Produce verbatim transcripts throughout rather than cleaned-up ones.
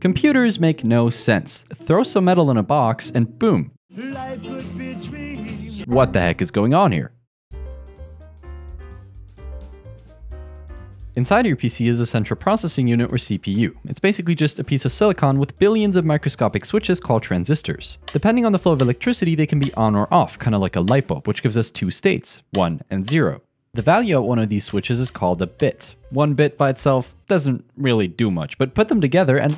Computers make no sense. Throw some metal in a box and boom. Life could be a dream. What the heck is going on here? Inside your P C is a central processing unit or C P U. It's basically just a piece of silicon with billions of microscopic switches called transistors. Depending on the flow of electricity, they can be on or off, kind of like a light bulb, which gives us two states, one and zero. The value at one of these switches is called a bit. One bit by itself doesn't really do much, but put them together and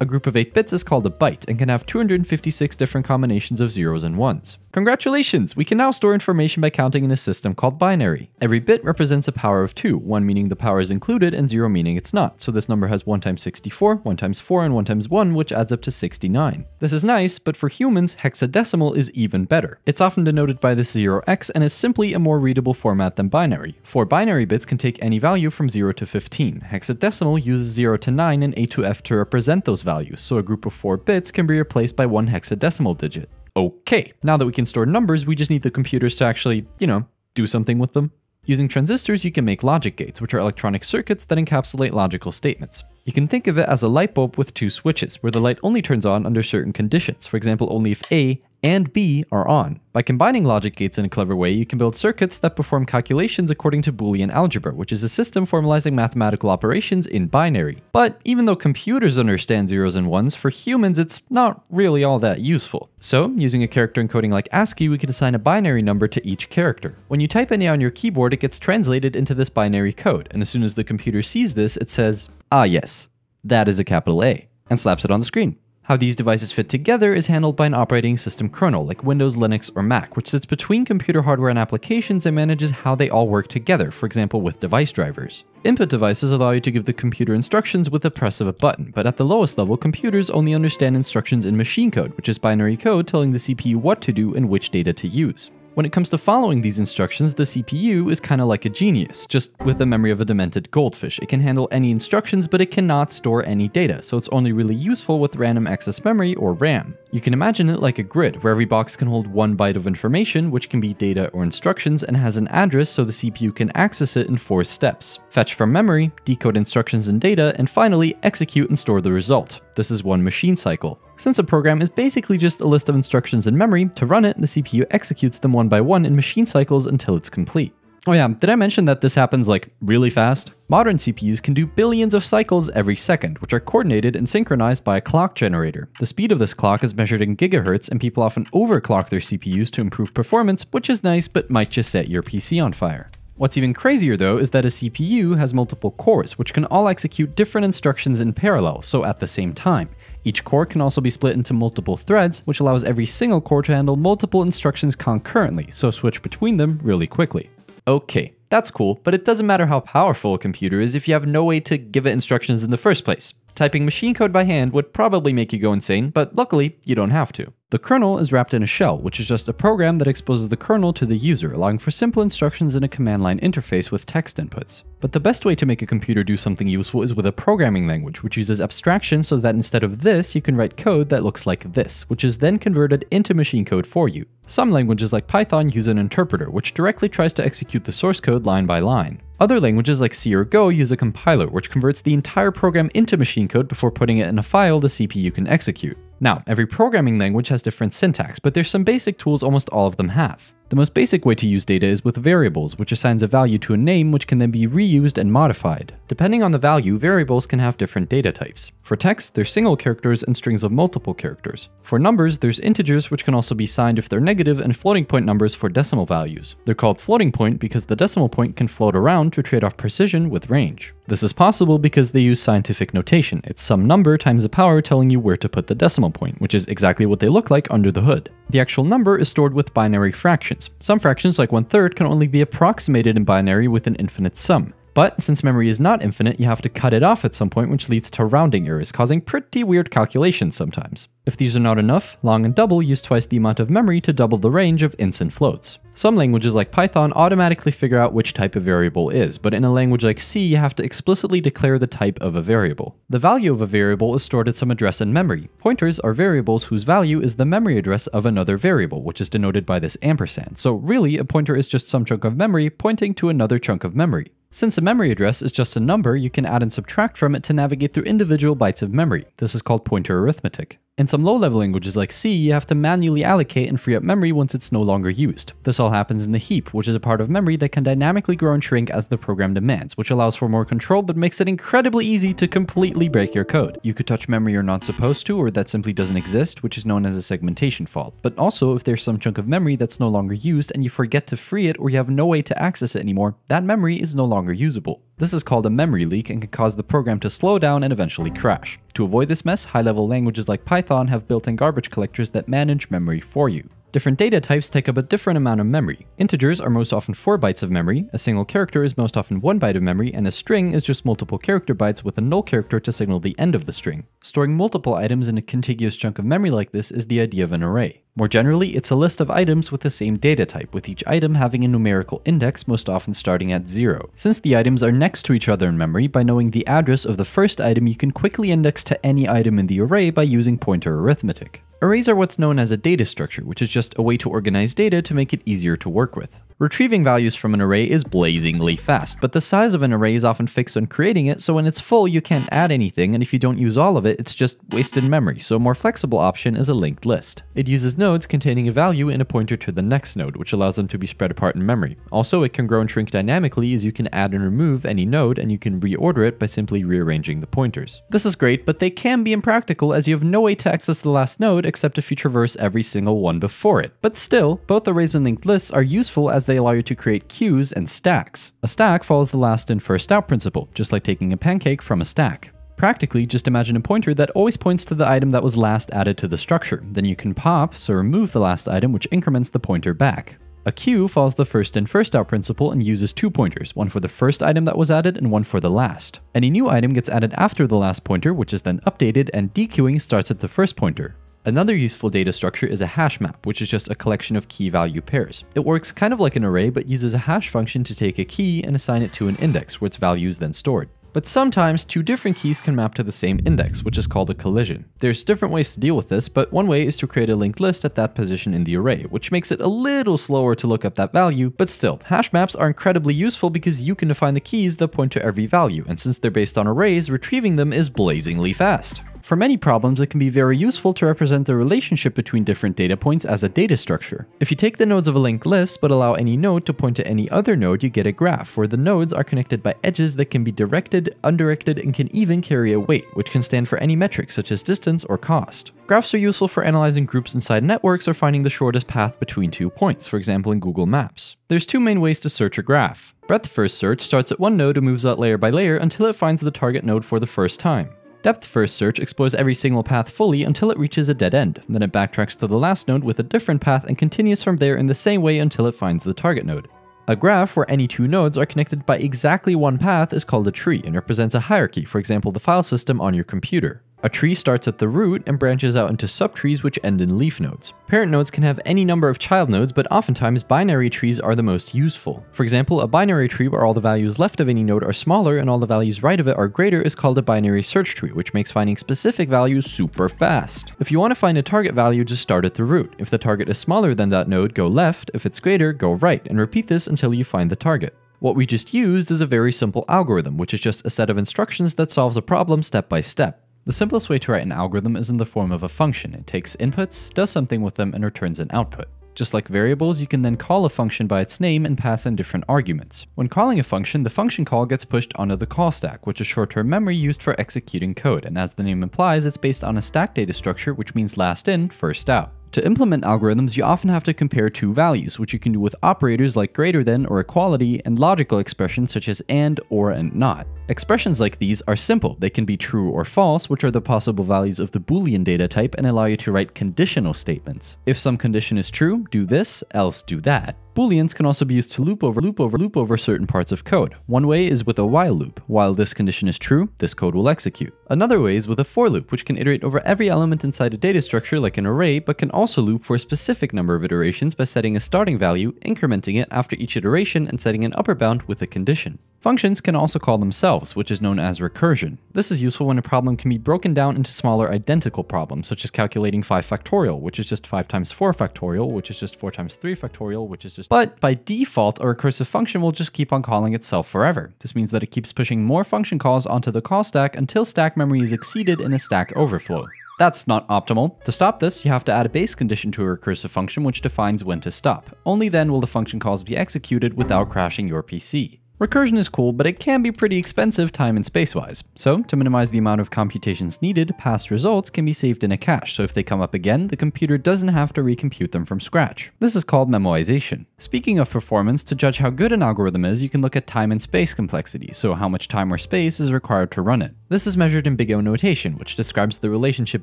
a group of eight bits is called a byte and can have two hundred fifty-six different combinations of zeros and ones. Congratulations! We can now store information by counting in a system called binary. Every bit represents a power of two, one meaning the power is included and zero meaning it's not. So this number has one times sixty-four, one times four, and one times one, which adds up to sixty-nine. This is nice, but for humans, hexadecimal is even better. It's often denoted by the zero x and is simply a more readable format than binary. Four binary bits can take any value from zero to fifteen. Hexadecimal uses zero to nine and A to F to represent those values. Values, so a group of four bits can be replaced by one hexadecimal digit. Okay, now that we can store numbers, we just need the computers to actually, you know, do something with them. Using transistors, you can make logic gates, which are electronic circuits that encapsulate logical statements. You can think of it as a light bulb with two switches, where the light only turns on under certain conditions, for example, only if A and B are on. By combining logic gates in a clever way, you can build circuits that perform calculations according to Boolean algebra, which is a system formalizing mathematical operations in binary. But even though computers understand zeros and ones, for humans it's not really all that useful. So, using a character encoding like ASCII, we can assign a binary number to each character. When you type any on your keyboard, it gets translated into this binary code, and as soon as the computer sees this, it says, "Ah yes, that is a capital A," and slaps it on the screen. How these devices fit together is handled by an operating system kernel, like Windows, Linux, or Mac, which sits between computer hardware and applications and manages how they all work together, for example with device drivers. Input devices allow you to give the computer instructions with the press of a button, but at the lowest level, computers only understand instructions in machine code, which is binary code telling the C P U what to do and which data to use. When it comes to following these instructions, the C P U is kind of like a genius, just with the memory of a demented goldfish. It can handle any instructions, but it cannot store any data, so it's only really useful with random access memory or RAM. You can imagine it like a grid, where every box can hold one byte of information, which can be data or instructions, and has an address so the C P U can access it in four steps. Fetch from memory, decode instructions and data, and finally execute and store the result. This is one machine cycle. Since a program is basically just a list of instructions in memory, to run it, the C P U executes them one by one in machine cycles until it's complete. Oh yeah, did I mention that this happens like really fast? Modern C P Us can do billions of cycles every second, which are coordinated and synchronized by a clock generator. The speed of this clock is measured in gigahertz, and people often overclock their C P Us to improve performance, which is nice but might just set your P C on fire. What's even crazier though is that a C P U has multiple cores, which can all execute different instructions in parallel, so at the same time. Each core can also be split into multiple threads, which allows every single core to handle multiple instructions concurrently, so switch between them really quickly. Okay, that's cool, but it doesn't matter how powerful a computer is if you have no way to give it instructions in the first place. Typing machine code by hand would probably make you go insane, but luckily, you don't have to. The kernel is wrapped in a shell, which is just a program that exposes the kernel to the user, allowing for simple instructions in a command line interface with text inputs. But the best way to make a computer do something useful is with a programming language, which uses abstraction so that instead of this, you can write code that looks like this, which is then converted into machine code for you. Some languages like Python use an interpreter, which directly tries to execute the source code line by line. Other languages like C or Go use a compiler, which converts the entire program into machine code before putting it in a file the C P U can execute. Now, every programming language has different syntax, but there's some basic tools almost all of them have. The most basic way to use data is with variables, which assigns a value to a name which can then be reused and modified. Depending on the value, variables can have different data types. For text, there's single characters and strings of multiple characters. For numbers, there's integers which can also be signed if they're negative and floating point numbers for decimal values. They're called floating point because the decimal point can float around to trade off precision with range. This is possible because they use scientific notation. It's some number times the power telling you where to put the decimal point, which is exactly what they look like under the hood. The actual number is stored with binary fractions. Some fractions, like one third, can only be approximated in binary with an infinite sum. But since memory is not infinite, you have to cut it off at some point, which leads to rounding errors, causing pretty weird calculations sometimes. If these are not enough, long and double use twice the amount of memory to double the range of ints and floats. Some languages like Python automatically figure out which type a variable is, but in a language like C, you have to explicitly declare the type of a variable. The value of a variable is stored at some address in memory. Pointers are variables whose value is the memory address of another variable, which is denoted by this ampersand. So really, a pointer is just some chunk of memory pointing to another chunk of memory. Since a memory address is just a number, you can add and subtract from it to navigate through individual bytes of memory. This is called pointer arithmetic. In some low-level languages like C, you have to manually allocate and free up memory once it's no longer used. This all happens in the heap, which is a part of memory that can dynamically grow and shrink as the program demands, which allows for more control but makes it incredibly easy to completely break your code. You could touch memory you're not supposed to or that simply doesn't exist, which is known as a segmentation fault. But also, if there's some chunk of memory that's no longer used and you forget to free it or you have no way to access it anymore, that memory is no longer usable. This is called a memory leak and can cause the program to slow down and eventually crash. To avoid this mess, high-level languages like Python have built-in garbage collectors that manage memory for you. Different data types take up a different amount of memory. Integers are most often four bytes of memory, a single character is most often one byte of memory, and a string is just multiple character bytes with a null character to signal the end of the string. Storing multiple items in a contiguous chunk of memory like this is the idea of an array. More generally, it's a list of items with the same data type, with each item having a numerical index, most often starting at zero. Since the items are next to each other in memory, by knowing the address of the first item, you can quickly index to any item in the array by using pointer arithmetic. Arrays are what's known as a data structure, which is just a way to organize data to make it easier to work with. Retrieving values from an array is blazingly fast, but the size of an array is often fixed when creating it, so when it's full you can't add anything, and if you don't use all of it, it's just wasted memory, so a more flexible option is a linked list. It uses nodes containing a value and a pointer to the next node, which allows them to be spread apart in memory. Also, it can grow and shrink dynamically as you can add and remove any node, and you can reorder it by simply rearranging the pointers. This is great, but they can be impractical as you have no way to access the last node except if you traverse every single one before it. But still, both arrays and linked lists are useful as they allow you to create queues and stacks. A stack follows the last in first out principle, just like taking a pancake from a stack. Practically, just imagine a pointer that always points to the item that was last added to the structure. Then you can pop, so remove the last item, which increments the pointer back. A queue follows the first in first out principle and uses two pointers, one for the first item that was added and one for the last. Any new item gets added after the last pointer, which is then updated, and dequeuing starts at the first pointer. Another useful data structure is a hash map, which is just a collection of key value pairs. It works kind of like an array, but uses a hash function to take a key and assign it to an index, where its value is then stored. But sometimes two different keys can map to the same index, which is called a collision. There's different ways to deal with this, but one way is to create a linked list at that position in the array, which makes it a little slower to look up that value, but still, hash maps are incredibly useful because you can define the keys that point to every value, and since they're based on arrays, retrieving them is blazingly fast. For many problems, it can be very useful to represent the relationship between different data points as a data structure. If you take the nodes of a linked list but allow any node to point to any other node, you get a graph, where the nodes are connected by edges that can be directed, undirected, and can even carry a weight, which can stand for any metric such as distance or cost. Graphs are useful for analyzing groups inside networks or finding the shortest path between two points, for example in Google Maps. There's two main ways to search a graph. Breadth-first search starts at one node and moves out layer by layer until it finds the target node for the first time. Depth-first search explores every single path fully until it reaches a dead end, then it backtracks to the last node with a different path and continues from there in the same way until it finds the target node. A graph where any two nodes are connected by exactly one path is called a tree and represents a hierarchy, for example the file system on your computer. A tree starts at the root and branches out into subtrees which end in leaf nodes. Parent nodes can have any number of child nodes, but oftentimes binary trees are the most useful. For example, a binary tree where all the values left of any node are smaller and all the values right of it are greater is called a binary search tree, which makes finding specific values super fast. If you want to find a target value, just start at the root. If the target is smaller than that node, go left. If it's greater, go right, and repeat this until you find the target. What we just used is a very simple algorithm, which is just a set of instructions that solves a problem step by step. The simplest way to write an algorithm is in the form of a function. It takes inputs, does something with them, and returns an output. Just like variables, you can then call a function by its name and pass in different arguments. When calling a function, the function call gets pushed onto the call stack, which is short-term memory used for executing code, and as the name implies, it's based on a stack data structure, which means last in, first out. To implement algorithms, you often have to compare two values, which you can do with operators like greater than or equality, and logical expressions such as and, or, and not. Expressions like these are simple. They can be true or false, which are the possible values of the Boolean data type and allow you to write conditional statements. If some condition is true, do this, else do that. Booleans can also be used to loop over loop over loop over certain parts of code. One way is with a while loop. While this condition is true, this code will execute. Another way is with a for loop, which can iterate over every element inside a data structure like an array, but can also loop for a specific number of iterations by setting a starting value, incrementing it after each iteration, and setting an upper bound with a condition. Functions can also call themselves, which is known as recursion. This is useful when a problem can be broken down into smaller identical problems, such as calculating five factorial, which is just five times four factorial, which is just four times three factorial, which is just... But by default, a recursive function will just keep on calling itself forever. This means that it keeps pushing more function calls onto the call stack until stack memory is exceeded in a stack overflow. That's not optimal. To stop this, you have to add a base condition to a recursive function which defines when to stop. Only then will the function calls be executed without crashing your P C. Recursion is cool, but it can be pretty expensive time and space-wise. So, to minimize the amount of computations needed, past results can be saved in a cache, so if they come up again, the computer doesn't have to recompute them from scratch. This is called memoization. Speaking of performance, to judge how good an algorithm is, you can look at time and space complexity, so how much time or space is required to run it. This is measured in Big O notation, which describes the relationship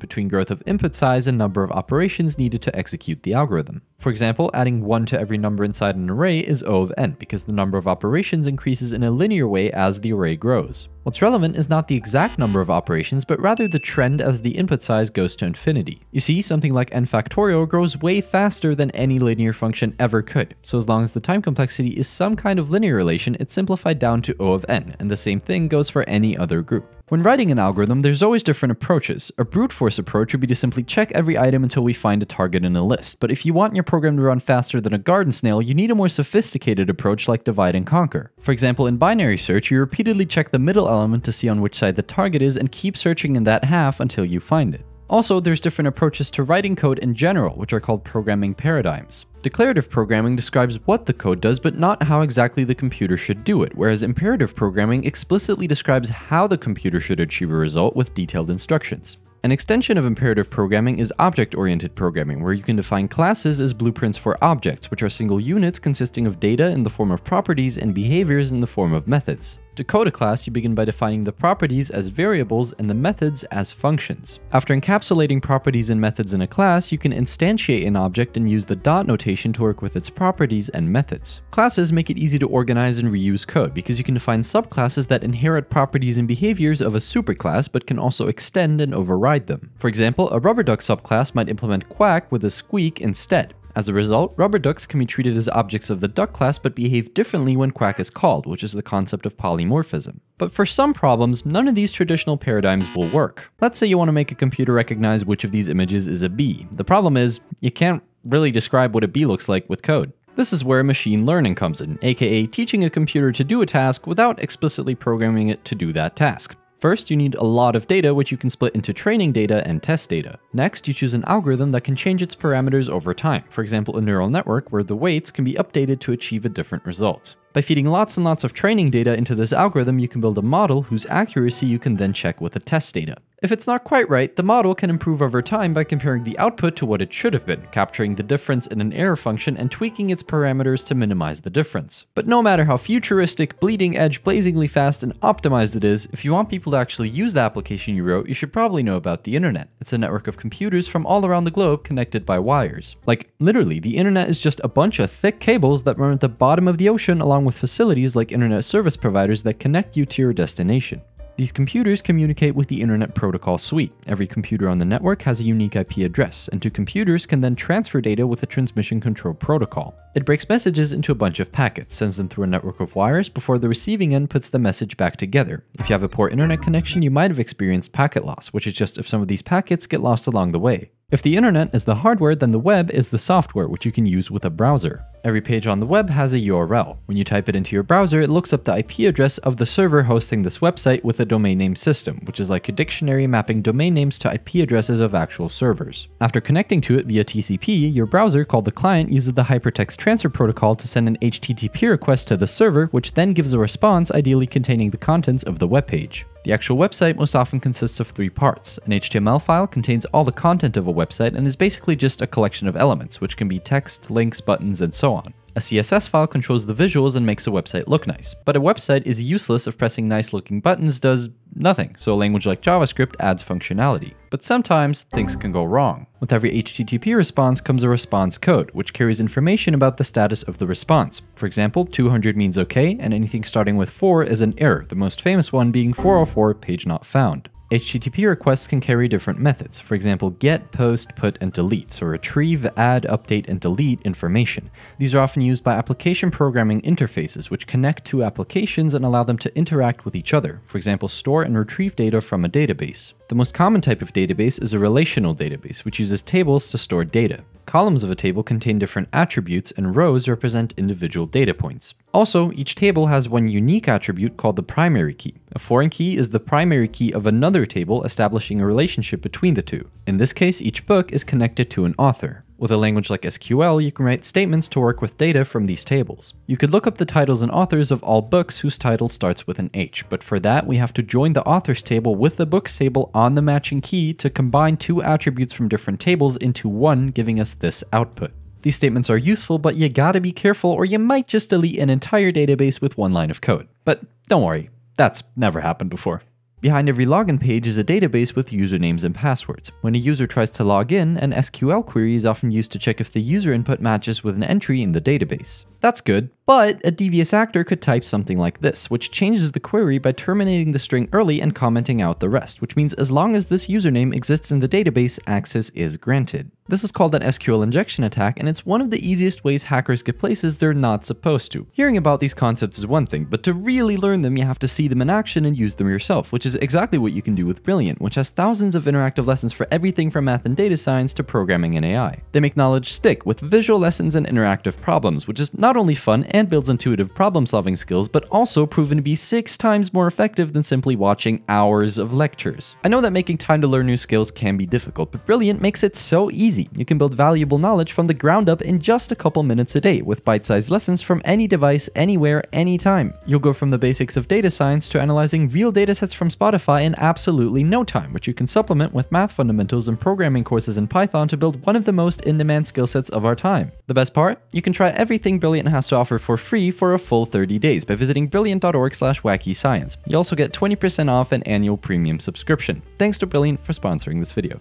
between growth of input size and number of operations needed to execute the algorithm. For example, adding one to every number inside an array is O of n, because the number of operations increases in a linear way as the array grows. What's relevant is not the exact number of operations, but rather the trend as the input size goes to infinity. You see, something like n factorial grows way faster than any linear function ever could, so as long as the time complexity is some kind of linear relation, it's simplified down to O of n, and the same thing goes for any other group. When writing an algorithm, there's always different approaches. A brute force approach would be to simply check every item until we find a target in a list, but if you want your program to run faster than a garden snail, you need a more sophisticated approach like divide and conquer. For example, in binary search, you repeatedly check the middle element to see on which side the target is and keep searching in that half until you find it. Also, there's different approaches to writing code in general, which are called programming paradigms. Declarative programming describes what the code does, but not how exactly the computer should do it, whereas imperative programming explicitly describes how the computer should achieve a result with detailed instructions. An extension of imperative programming is object oriented programming, where you can define classes as blueprints for objects, which are single units consisting of data in the form of properties and behaviors in the form of methods. To code a class, you begin by defining the properties as variables and the methods as functions. After encapsulating properties and methods in a class, you can instantiate an object and use the dot notation to work with its properties and methods. Classes make it easy to organize and reuse code because you can define subclasses that inherit properties and behaviors of a superclass but can also extend and override them. For example, a rubber duck subclass might implement quack with a squeak instead. As a result, rubber ducks can be treated as objects of the duck class but behave differently when quack is called, which is the concept of polymorphism. But for some problems, none of these traditional paradigms will work. Let's say you want to make a computer recognize which of these images is a bee. The problem is, you can't really describe what a bee looks like with code. This is where machine learning comes in, aka teaching a computer to do a task without explicitly programming it to do that task. First, you need a lot of data, which you can split into training data and test data. Next, you choose an algorithm that can change its parameters over time, for example a neural network where the weights can be updated to achieve a different result. By feeding lots and lots of training data into this algorithm, you can build a model whose accuracy you can then check with the test data. If it's not quite right, the model can improve over time by comparing the output to what it should have been, capturing the difference in an error function and tweaking its parameters to minimize the difference. But no matter how futuristic, bleeding edge, blazingly fast, and optimized it is, if you want people to actually use the application you wrote, you should probably know about the internet. It's a network of computers from all around the globe connected by wires. Like, literally, the internet is just a bunch of thick cables that run at the bottom of the ocean along with facilities like internet service providers that connect you to your destination. These computers communicate with the Internet Protocol suite. Every computer on the network has a unique I P address, and two computers can then transfer data with a transmission control protocol. It breaks messages into a bunch of packets, sends them through a network of wires before the receiving end puts the message back together. If you have a poor internet connection, you might have experienced packet loss, which is just if some of these packets get lost along the way. If the internet is the hardware, then the web is the software, which you can use with a browser. Every page on the web has a U R L. When you type it into your browser, it looks up the I P address of the server hosting this website with a domain name system, which is like a dictionary mapping domain names to I P addresses of actual servers. After connecting to it via T C P, your browser, called the client, uses the hypertext transfer protocol to send an H T T P request to the server, which then gives a response, ideally containing the contents of the web page. The actual website most often consists of three parts. An H T M L file contains all the content of a website and is basically just a collection of elements, which can be text, links, buttons, and so on. A C S S file controls the visuals and makes a website look nice. But a website is useless if pressing nice-looking buttons does nothing, so a language like JavaScript adds functionality. But sometimes, things can go wrong. With every H T T P response comes a response code, which carries information about the status of the response. For example, two hundred means okay, and anything starting with four is an error, the most famous one being four oh four page not found. H T T P requests can carry different methods, for example get, post, put, and delete, so retrieve, add, update, and delete information. These are often used by application programming interfaces, which connect two applications and allow them to interact with each other, for example store and retrieve data from a database. The most common type of database is a relational database, which uses tables to store data. Columns of a table contain different attributes, and rows represent individual data points. Also, each table has one unique attribute called the primary key. A foreign key is the primary key of another table, establishing a relationship between the two. In this case, each book is connected to an author. With a language like S Q L, you can write statements to work with data from these tables. You could look up the titles and authors of all books whose title starts with an H, but for that we have to join the authors table with the books table on the matching key to combine two attributes from different tables into one, giving us this output. These statements are useful, but you gotta be careful or you might just delete an entire database with one line of code. But don't worry, that's never happened before. Behind every login page is a database with usernames and passwords. When a user tries to log in, an S Q L query is often used to check if the user input matches with an entry in the database. That's good, but a devious actor could type something like this, which changes the query by terminating the string early and commenting out the rest, which means as long as this username exists in the database, access is granted. This is called an S Q L injection attack, and it's one of the easiest ways hackers get places they're not supposed to. Hearing about these concepts is one thing, but to really learn them, you have to see them in action and use them yourself, which is exactly what you can do with Brilliant, which has thousands of interactive lessons for everything from math and data science to programming and A I. They make knowledge stick with visual lessons and interactive problems, which is not Not only fun and builds intuitive problem-solving skills, but also proven to be six times more effective than simply watching hours of lectures. I know that making time to learn new skills can be difficult, but Brilliant makes it so easy. You can build valuable knowledge from the ground up in just a couple minutes a day, with bite-sized lessons from any device, anywhere, anytime. You'll go from the basics of data science to analyzing real datasets from Spotify in absolutely no time, which you can supplement with math fundamentals and programming courses in Python to build one of the most in-demand skill sets of our time. The best part? You can try everything Brilliant has to offer for free for a full thirty days by visiting brilliant dot org slash wacky science. You also get twenty percent off an annual premium subscription. Thanks to Brilliant for sponsoring this video.